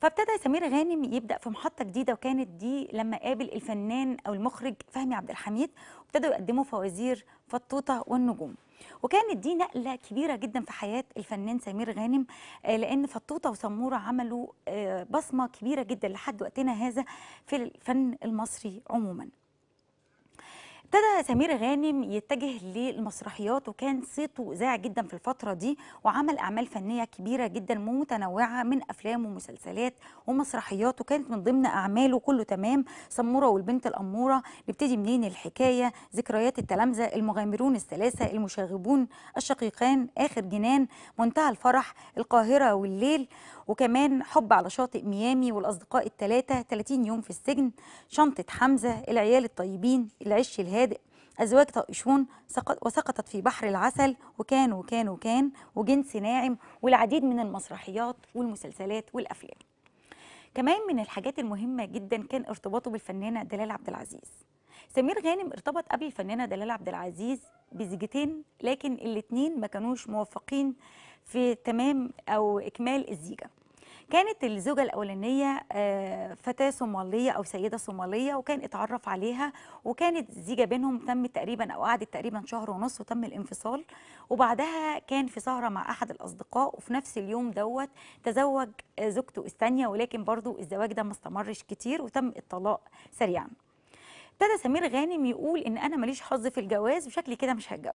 فابتدى سمير غانم يبدأ في محطة جديدة، وكانت دي لما قابل الفنان أو المخرج فهمي عبد الحميد، وابتدوا يقدموا فوازير فطوطة والنجوم. وكانت دي نقلة كبيرة جدا في حياة الفنان سمير غانم، لأن فطوطة وسمورة عملوا بصمة كبيرة جدا لحد وقتنا هذا في الفن المصري عموما. ابتدى سمير غانم يتجه للمسرحيات، وكان صيته ذاع جدا في الفترة دي، وعمل أعمال فنية كبيرة جدا متنوعة من أفلام ومسلسلات ومسرحيات، وكانت من ضمن أعماله كله تمام، سمورة والبنت الأمورة، نبتدي منين الحكاية، ذكريات التلامذة، المغامرون الثلاثة، المشاغبون الشقيقان، آخر جنان، منتهى الفرح، القاهرة والليل، وكمان حب على شاطئ ميامي، والأصدقاء الثلاثة، 30 يوم في السجن، شنطة حمزة، العيال الطيبين، العش الهادئ، أزواج طائشون، وسقطت في بحر العسل، وكان وكان وكان، وجنس ناعم، والعديد من المسرحيات والمسلسلات والأفلام. كمان من الحاجات المهمة جدا كان ارتباطه بالفنانة دلال عبدالعزيز. سمير غانم ارتبط قبل الفنانة دلال عبدالعزيز بزيجتين، لكن الاتنين ما كانوش موفقين في تمام أو إكمال الزيجة. كانت الزوجة الأولانية فتاة صومالية أو سيدة صومالية، وكان اتعرف عليها، وكانت الزيجة بينهم تمت تقريبا أو قعدت تقريبا شهر ونص، وتم الانفصال. وبعدها كان في سهرة مع أحد الأصدقاء، وفي نفس اليوم دوت تزوج زوجته الثانية، ولكن برضو الزواج ده ما استمرش كتير، وتم الطلاق سريعا. ابتدى سمير غانم يقول إن أنا ماليش حظ في الجواز، وشكلي كده مش هتجوز.